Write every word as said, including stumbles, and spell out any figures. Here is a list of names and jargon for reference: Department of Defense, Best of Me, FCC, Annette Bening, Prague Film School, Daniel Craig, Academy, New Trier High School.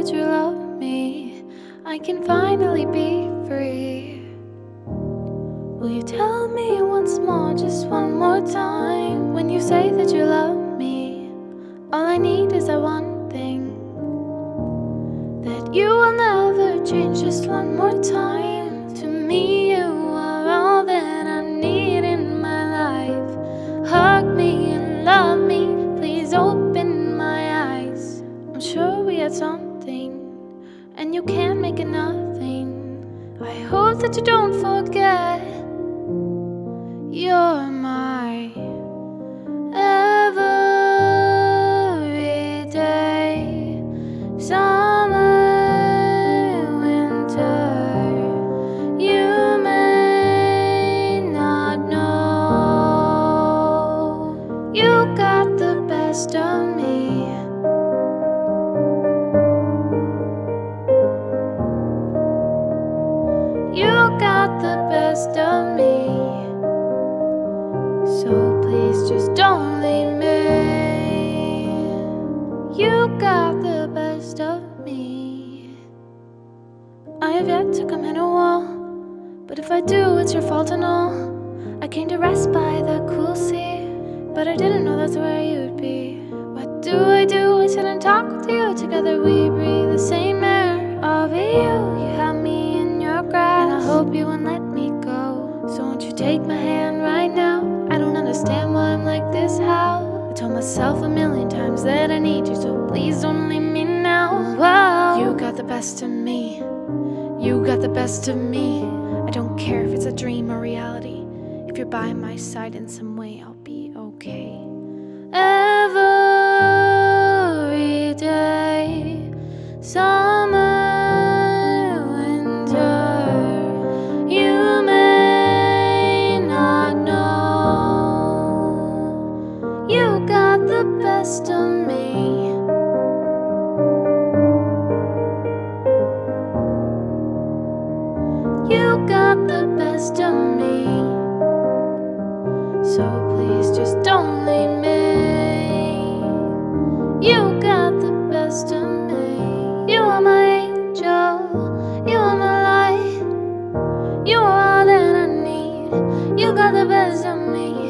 that you love me, I can finally be free. Will you tell me once more, just one more time, when you say that you love me? All I need is that one thing, that you will never change. Just one more time, to me you are all that I need in my life. Hug me and love me, please open my eyes. I'm sure we had something, and you can't make it nothing. I hope that you don't forget, you're my every day. Summer, winter, you may not know, you got the best of me. You got the best of me. So please just don't leave me. You got the best of me. I have yet to come hit a wall, but if I do, it's your fault and all. I came to rest by the cool sea, but I didn't know that's where you'd be. What do I do? I sit and talk to you. Together we breathe the same air. Of you, you have me in your grasp, and I hope you won't let me go. So won't you take my hand right now? Understand why I'm like this, how I told myself a million times that I need you, so please don't leave me now. Whoa. You got the best of me, you got the best of me. I don't care if it's a dream or reality, if you're by my side in some way, I'll be okay. Every day, summer, best of me. You got the best of me. So please just don't leave me. You got the best of me. You are my angel, you are my light, you are all that I need. You got the best of me.